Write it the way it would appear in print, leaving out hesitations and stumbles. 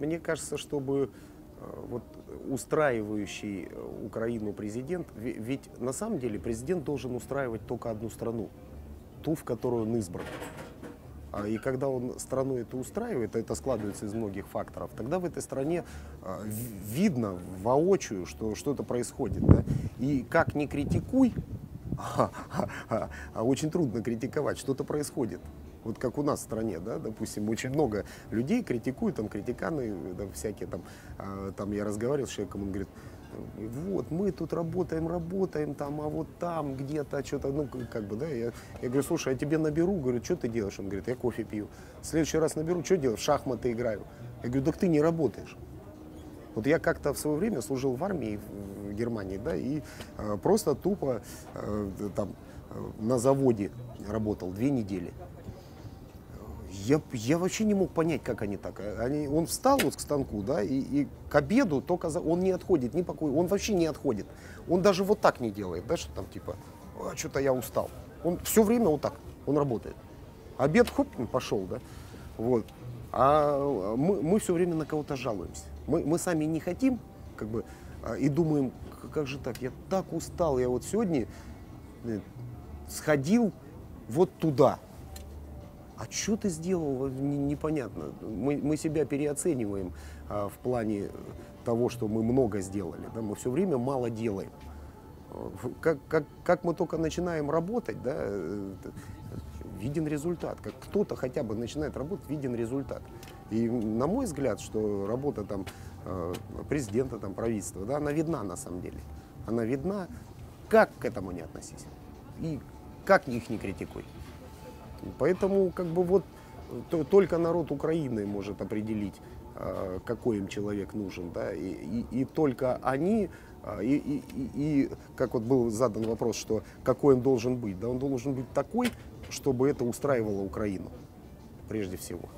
Мне кажется, чтобы вот устраивающий Украину президент, ведь на самом деле президент должен устраивать только одну страну, ту, в которую он избран. И когда он страну это устраивает, это складывается из многих факторов, тогда в этой стране видно воочию, что что-то происходит. Да? И как ни критикуй, очень трудно критиковать, что-то происходит. Вот как у нас в стране, да, допустим, очень много людей критикуют, там, критиканы, там, всякие там я разговаривал с человеком, он говорит, вот, мы тут работаем, там, а вот там где-то что-то, ну, как бы, да, я говорю, слушай, я тебе наберу, говорю, что ты делаешь? Он говорит, я кофе пью. В следующий раз наберу, что делаешь? В шахматы играю. Я говорю, так ты не работаешь. Вот я как-то в свое время служил в армии в Германии, да, и просто тупо там на заводе работал 2 недели. Я вообще не мог понять, как они так. Он встал вот к станку, да, и к обеду только он не отходит, ни покой, он вообще не отходит. Он даже вот так не делает, да, что там типа, а, что-то я устал. Он все время вот так, он работает. Обед, хоп, пошел, да, вот. А мы все время на кого-то жалуемся. Мы сами не хотим, как бы, и думаем, как же так, я так устал, я вот сегодня сходил вот туда. А что ты сделал, непонятно. Мы себя переоцениваем в плане того, что мы много сделали. Да? Мы все время мало делаем. Как мы только начинаем работать, да, виден результат. Как кто-то хотя бы начинает работать, виден результат. И на мой взгляд, что работа там, президента, там, правительства, да, она видна на самом деле. Она видна, как к этому не относись и как их не критикуй. Поэтому как бы вот только народ Украины может определить, какой им человек нужен, да, и только они, и как вот был задан вопрос, что какой он должен быть, да, он должен быть такой, чтобы это устраивало Украину, прежде всего.